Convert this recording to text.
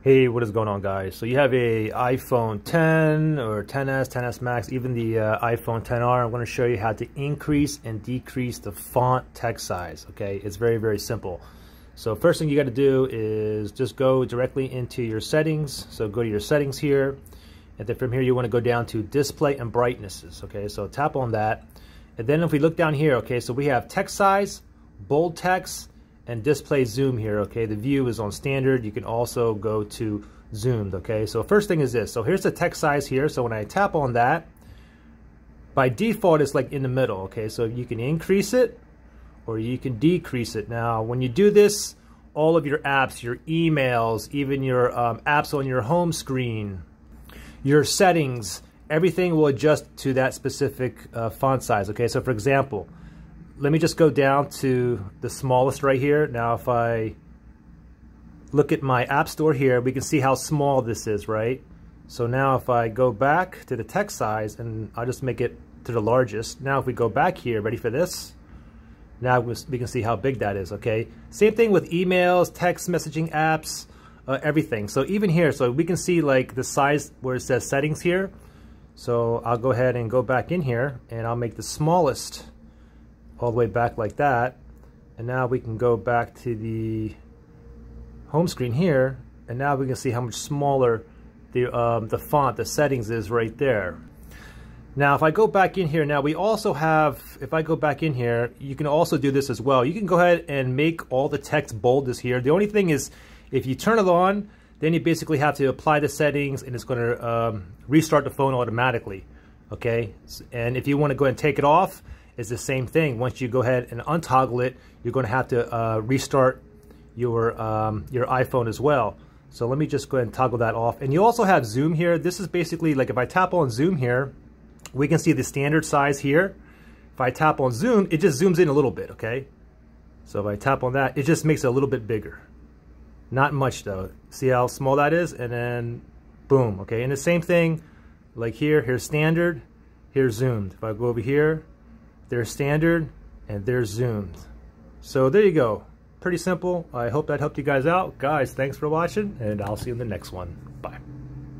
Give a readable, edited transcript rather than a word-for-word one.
Hey, what is going on, guys? So you have a iPhone 10 or 10s, 10s Max, even the iPhone XR. I'm going to show you how to increase and decrease the font text size. Okay, it's very simple. So first thing you got to do is just go directly into your settings. So go to your settings here, and then from here you want to go down to display and brightnesses. Okay, so tap on that, and then if we look down here, okay, so we have text size, bold text, and display zoom here, okay? The view is on standard. You can also go to zoomed, okay? So first thing is this. So here's the text size here. So when I tap on that, by default, it's like in the middle, okay? So you can increase it or you can decrease it. Now, when you do this, all of your apps, your emails, even your apps on your home screen, your settings, everything will adjust to that specific font size, okay? So for example, let me just go down to the smallest right here. Now, if I look at my app store here, we can see how small this is, right? So now if I go back to the text size, and I'll just make it to the largest. Now, if we go back here, ready for this? Now we can see how big that is, okay? Same thing with emails, text messaging apps, everything. So even here, so we can see like the size where it says settings here. So I'll go ahead and go back in here, and I'll make the smallest all the way back like that, and now we can go back to the home screen here, and now we can see how much smaller the font, the settings is right there. Now if I go back in here, now we also have, if I go back in here, you can also do this as well. You can go ahead and make all the text boldness here. The only thing is, if you turn it on, then you basically have to apply the settings, and it's going to restart the phone automatically, okay? And if you want to go ahead and take it off, it's the same thing. Once you go ahead and untoggle it, you're going to have to restart your iPhone as well. So let me just go ahead and toggle that off. And you also have zoom here. This is basically like if I tap on zoom here, we can see the standard size here. If I tap on zoom, it just zooms in a little bit, okay? So if I tap on that, it just makes it a little bit bigger. Not much though. See how small that is? And then boom, okay? And the same thing like here, here's standard, here's zoomed. If I go over here, they're standard and they're zoomed. So there you go. Pretty simple. I hope that helped you guys out. Guys, thanks for watching, and I'll see you in the next one. Bye.